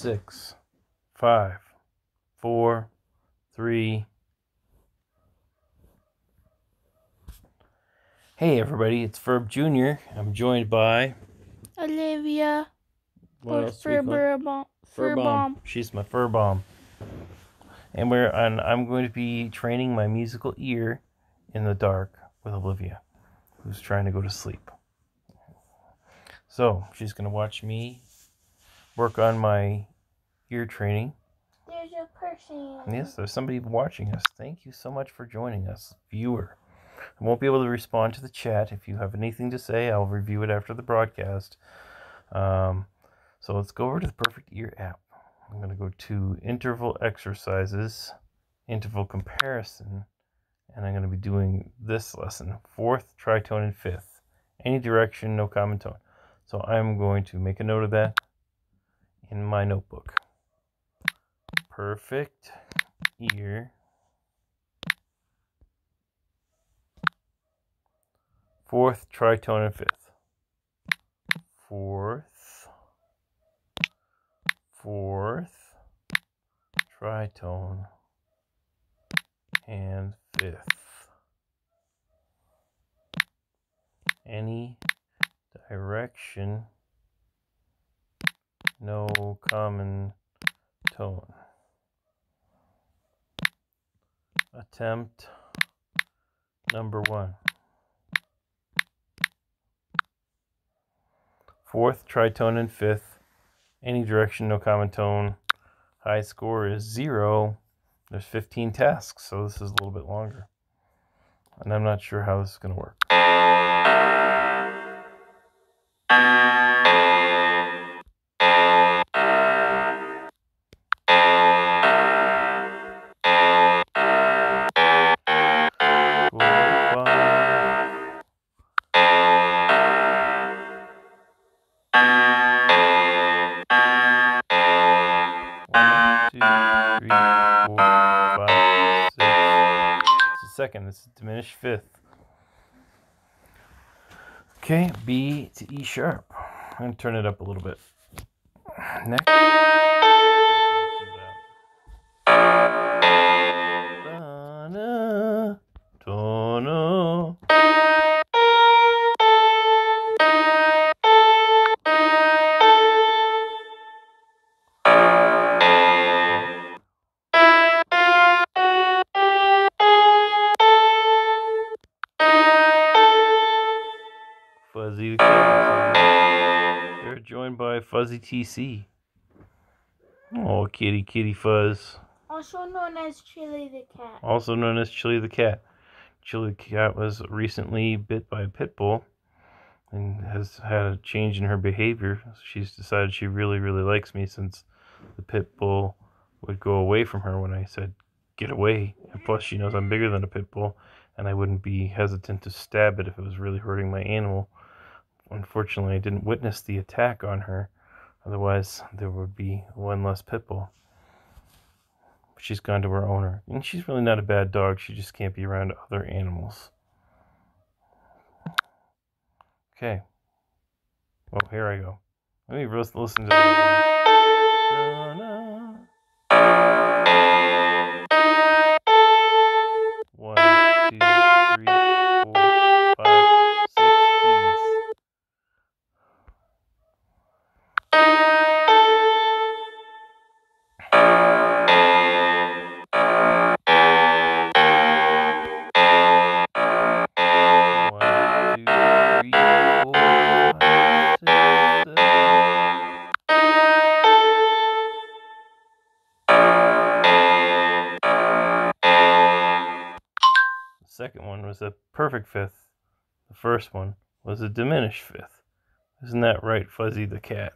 6, 5, 4, 3. Hey everybody, it's Furb Jr. I'm joined by Olivia. Or Furbomb. She's my Furbomb. And I'm going to be training my musical ear in the dark with Olivia, who's trying to go to sleep. So she's going to watch me work on my ear training. There's a person. Yes, there's somebody watching us. Thank you so much for joining us, viewer. I won't be able to respond to the chat. If you have anything to say, I'll review it after the broadcast. So let's go over to the Perfect Ear app. I'm going to go to interval exercises, interval comparison, and I'm going to be doing this lesson, 4th, tritone, and 5th. Any direction, no common tone. So I'm going to make a note of that in my notebook. Perfect Ear 4th, tritone, and 5th. 4th, tritone, and 5th. Any direction, no common tone. Attempt number 1. 4th, tritone, and 5th. Any direction, no common tone. High score is 0. There's 15 tasks, so this is a little bit longer. And I'm not sure how this is going to work. Second, this is diminished 5th. Okay, B to E sharp. I'm going to turn it up a little bit. Next. Fuzzy the Cat. They're joined by Fuzzy TC. Oh, kitty, kitty fuzz. Also known as Chili the Cat. Also known as Chili the Cat. Chili the Cat was recently bit by a pit bull and has had a change in her behavior. She's decided she really, really likes me since the pit bull would go away from her when I said, get away. And plus, she knows I'm bigger than a pit bull, and I wouldn't be hesitant to stab it if it was really hurting my animal. Unfortunately, I didn't witness the attack on her. Otherwise, there would be one less pit bull. She's gone to her owner. And she's really not a bad dog. She just can't be around other animals. Okay. Well, here I go. Let me listen to that again. 1, 2, 3, 4, 5. Second one was a perfect 5th. The first one was a diminished 5th. Isn't that right, Fuzzy the Cat?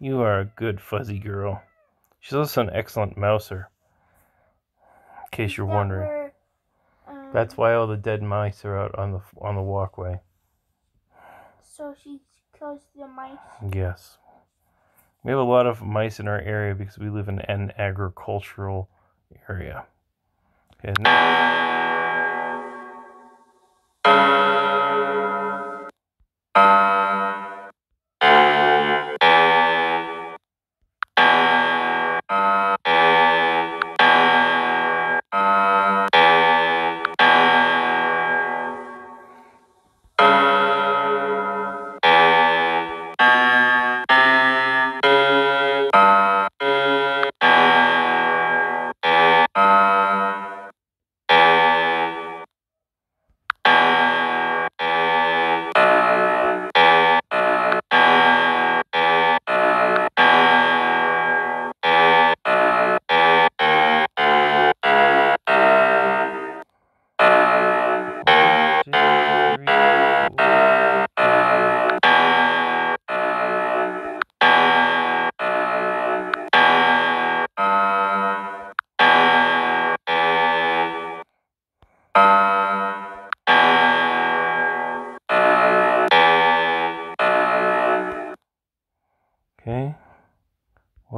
You are a good fuzzy girl. She's also an excellent mouser, in case you're wondering. That's why all the dead mice are out on the walkway. So she kills the mice? Yes. We have a lot of mice in our area because we live in an agricultural area. Okay,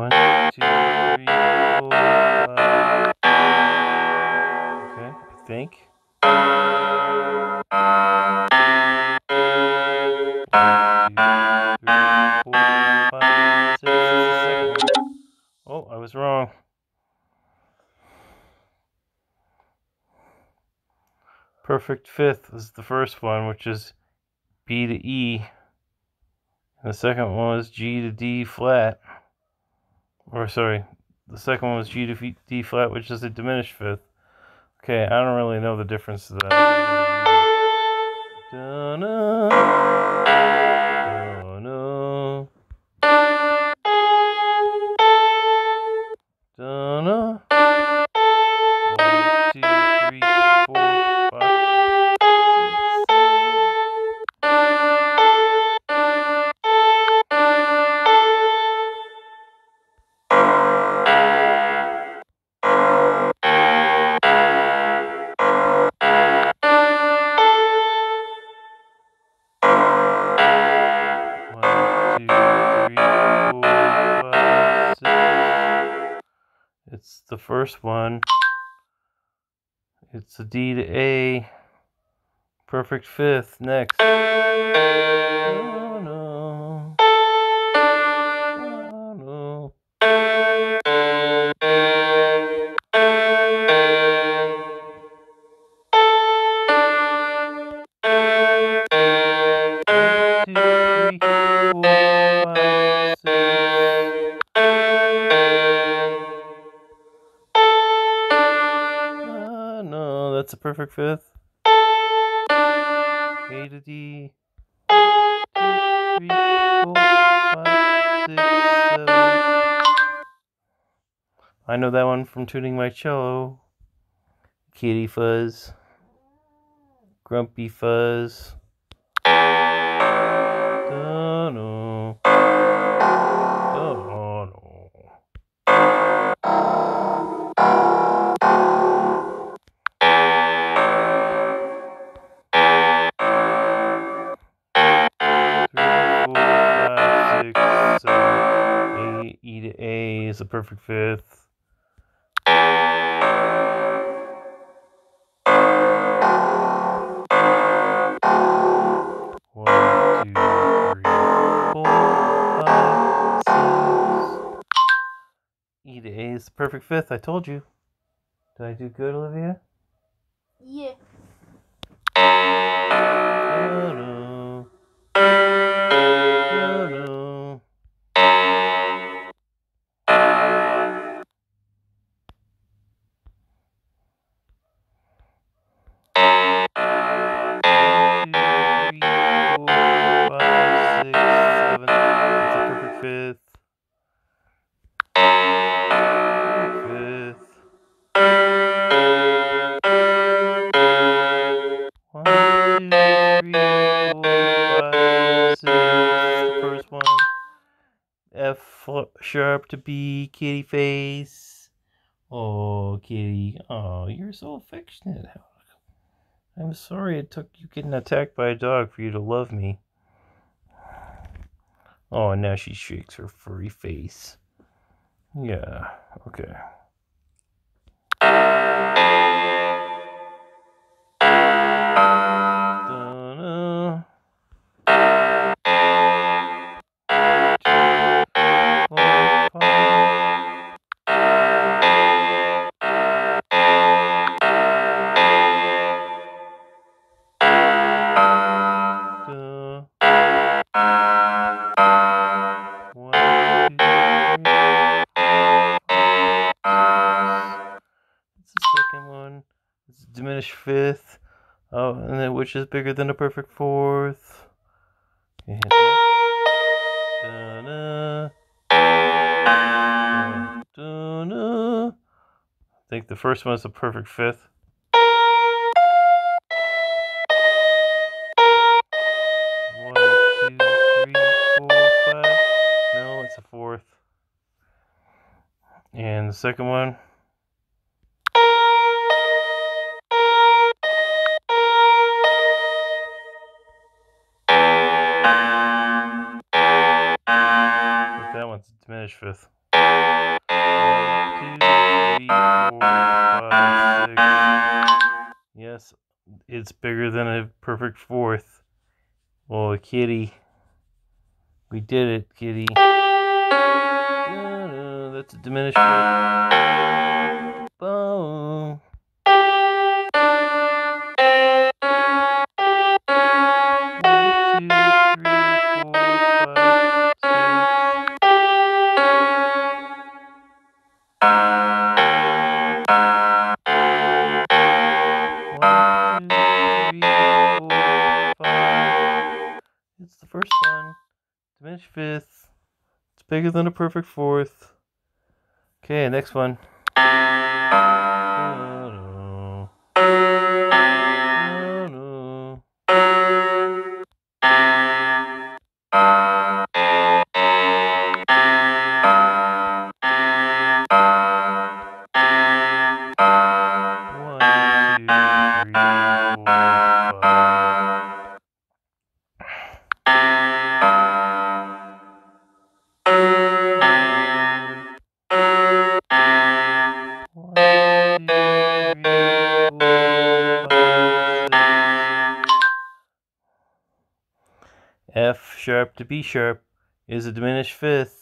1, 2, 3, 4, 5. Okay, I think. Oh, I was wrong. Perfect fifth is the first one, which is B to E. And the second one was G to D flat. Or sorry, the second one was G to D flat, which is a diminished fifth. Okay, I don't really know the difference to that. The first one, it's a D to A, perfect fifth. Next, that's a perfect fifth. A to D. 2, 3, 4, 5, 6, 7. I know that one from tuning my cello. Kitty Fuzz. Grumpy Fuzz. Is a perfect fifth. E to A is the perfect fifth. I told you. Did I do good, Olivia? Yeah. Sharp to B, kitty face. Oh, kitty. Oh, you're so affectionate. I'm sorry it took you getting attacked by a dog for you to love me. Oh, and now she shakes her furry face. Yeah, okay. Diminished fifth, oh, and then which is bigger than a perfect fourth. Okay, I think the first one is a perfect fifth. One, two, three, four, five. No, it's a fourth. And the second one. Diminished fifth. 2, 3, 4, 5, 6. Yes, it's bigger than a perfect fourth. Oh, kitty. We did it, kitty. No, that's a diminished fourth. Boom. Fifth. It's bigger than a perfect fourth. Okay, next one. No, no. No, no. 1, 2, 3, 4, 5. F sharp to B sharp is a diminished fifth.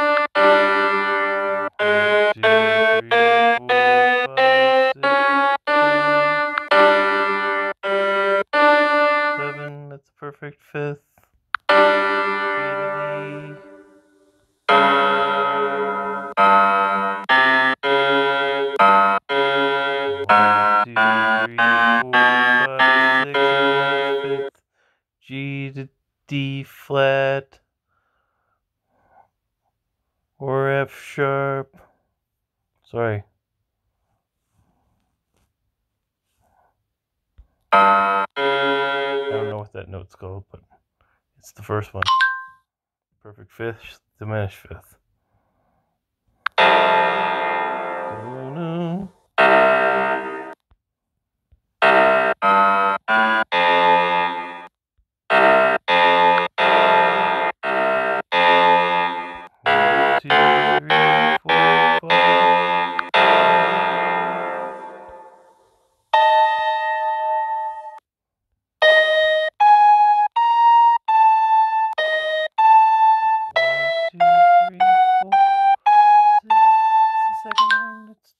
Perfect fifth. G to D. 1, 2, 3, 4, 5, 6, 7, 8, 9, 10. G to D flat or F sharp. Sorry. I don't know what that note's called, but it's the first one. Perfect fifth, diminished fifth. Oh, no.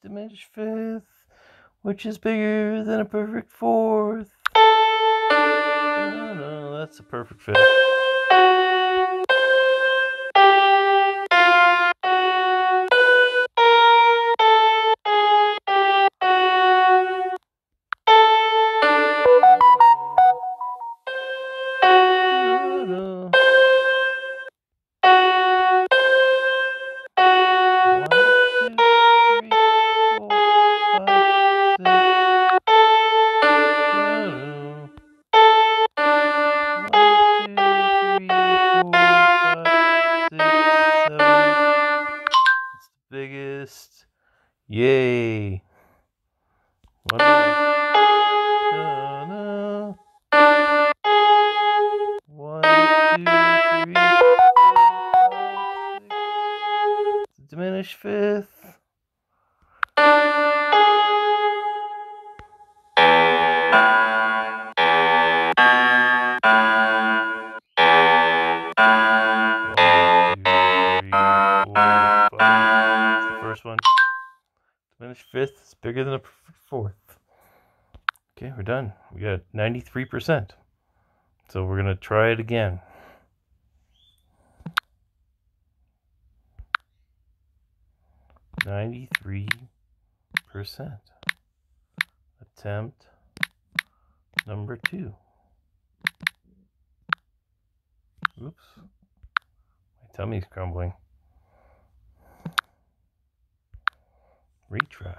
Diminished fifth, which is bigger than a perfect fourth. No, that's a perfect fifth. Biggest. Yay. One more. 1, 2, 3, 4, 5, 6. Diminished fifth. Diminished fifth is bigger than a perfect fourth. Okay, we're done. We got 93%. So we're going to try it again. %. Attempt number 2. Oops. My tummy's crumbling. Retry.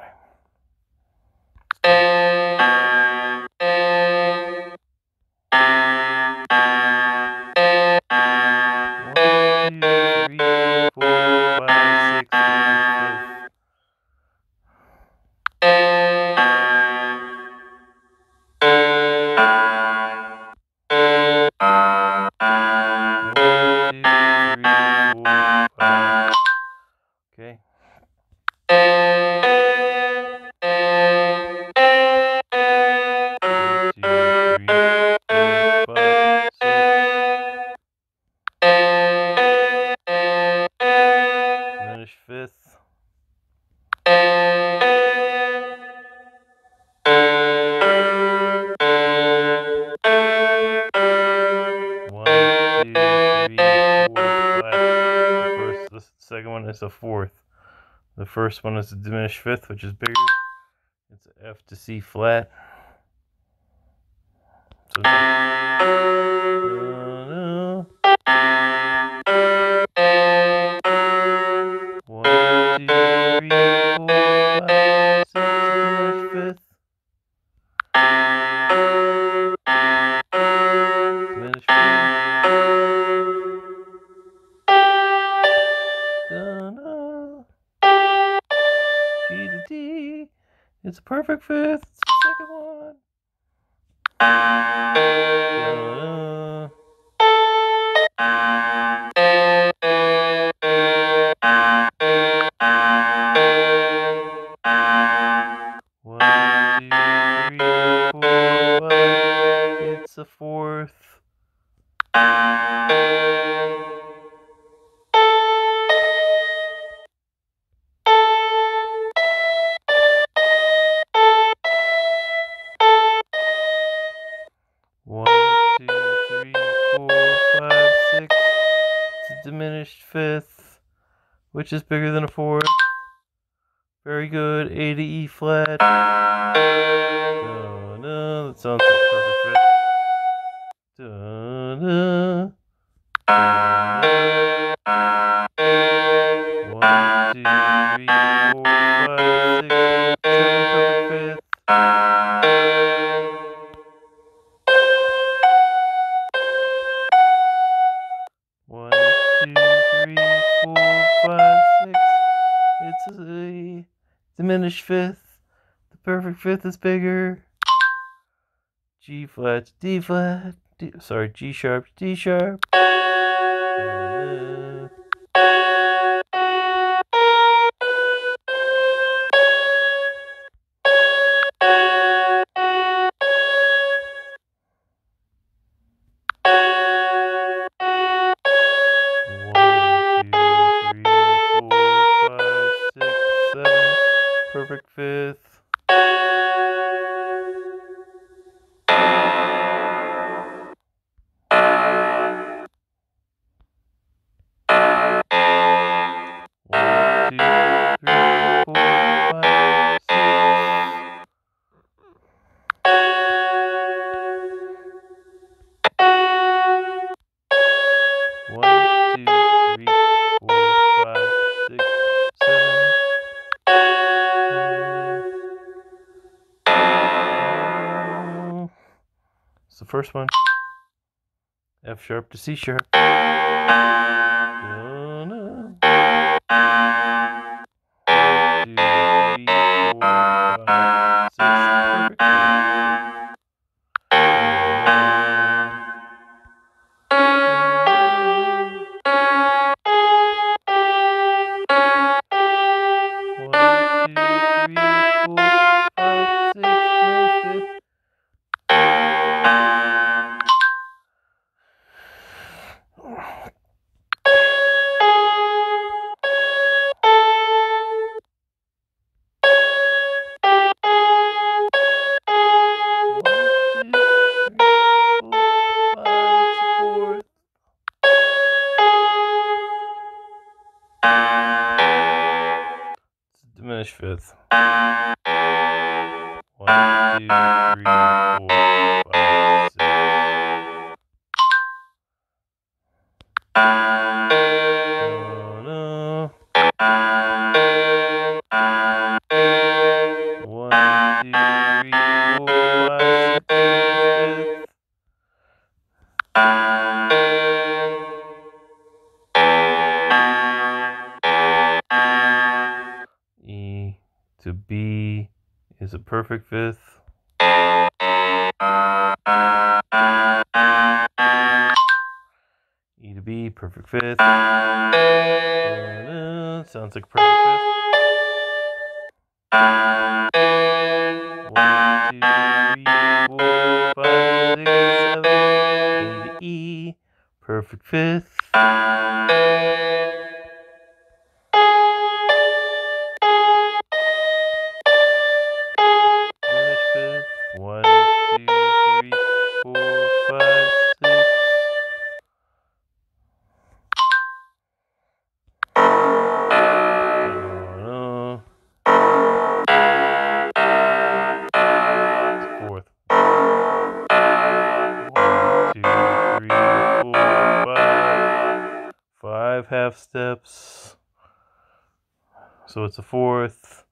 is a fourth. The first one is a diminished fifth, which is bigger. It's an F to C flat. So it's a perfect fifth. It's the second one. One, two, three, four, five. It's a fourth. Diminished fifth, which is bigger than a fourth. Very good. A to E flat. No, that sounds like a perfect fifth. One, two, three, four, five, six, seven, perfect fifth. Diminished fifth. The perfect fifth is bigger. G flat to D flat. G sharp to D sharp. Perfect fifth. One, two, three, four, five, six. One, two, three, four, five, six, seven. The first one, F sharp to C sharp. One, two, three, four, five, six, diminished fifth. One, two, three, four, five, six. One, two, three, four, five, six, fifth. To B is a perfect fifth. E to B, perfect fifth. Sounds like a perfect fifth. One, two, three, four, five, six, seven. E to E, perfect fifth. 5 half steps, so it's a fourth.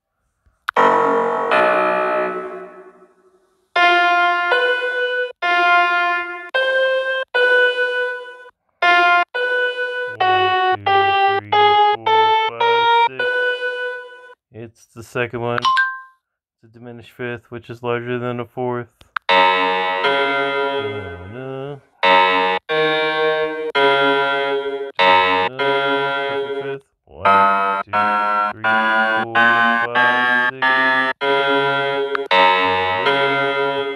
It's the second one, it's a diminished fifth, which is larger than a fourth. Fifth. 1,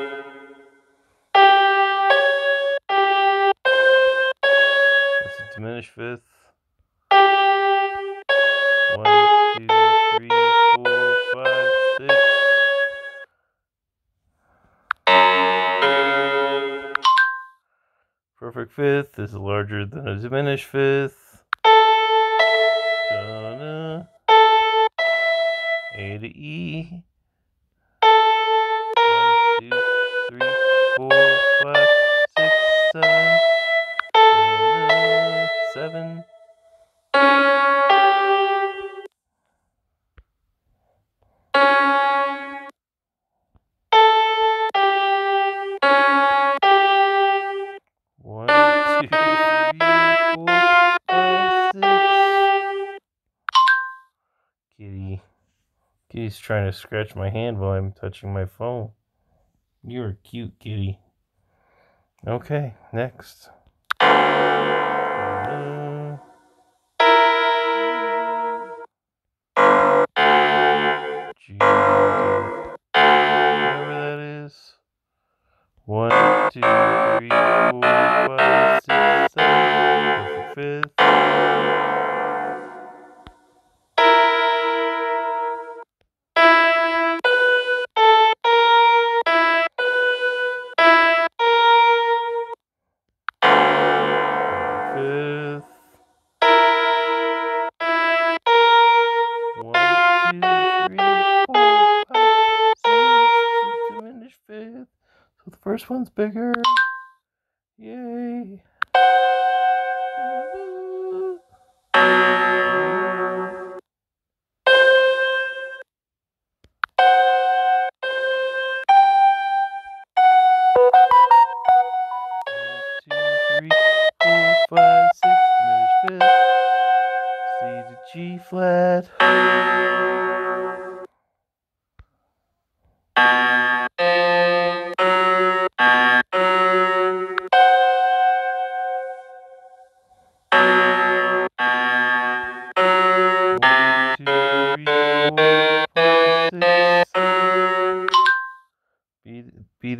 2, 3, 4, 5, 6. That's a diminished fifth. 1, 2, 3, 4, 5, 6. Perfect fifth is larger than a diminished fifth. A to E. 1, 2, 3, 4, 5, 6, 7. 7. Kitty's trying to scratch my hand while I'm touching my phone. You're cute, kitty. Okay, next. G. Whatever that is. 1, 2, 3, 4, 5, 6, 7. Fifth. The first one's bigger. Yay.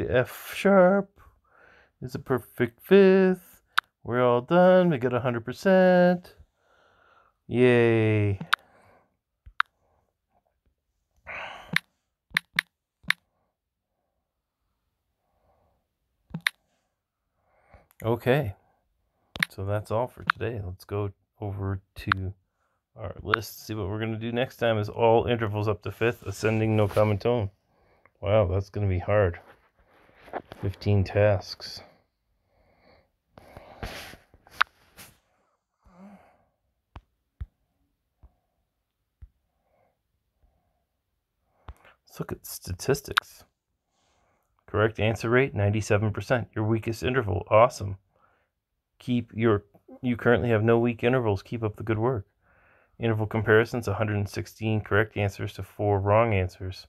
F sharp is a perfect fifth. We're all done. We got 100%. Yay. Okay. So that's all for today. Let's go over to our list. See what we're going to do next time is all intervals up to fifth, ascending, no common tone. Wow, that's going to be hard. 15 tasks. Let's look at statistics. Correct answer rate 97%. Your weakest interval, awesome. Keep your, you currently have no weak intervals. Keep up the good work. Interval comparisons, 116 correct answers to 4 wrong answers.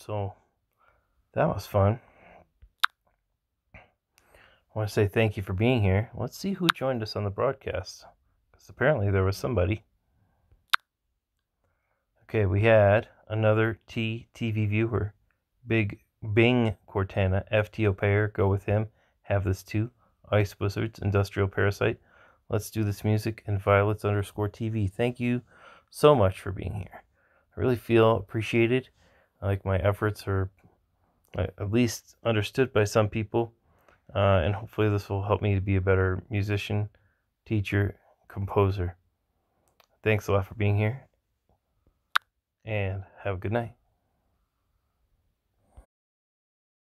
So that was fun. I want to say thank you for being here. Let's see who joined us on the broadcast, because apparently there was somebody. Okay, we had another TV viewer, Big Bing Cortana, FTO Payer, Go With Him, Have This Too, Ice Wizards, Industrial Parasite, Let's Do This Music, and Violets _ TV. Thank you so much for being here. I really feel appreciated. Like my efforts are at least understood by some people, and hopefully this will help me to be a better musician, teacher, composer. Thanks a lot for being here, and have a good night.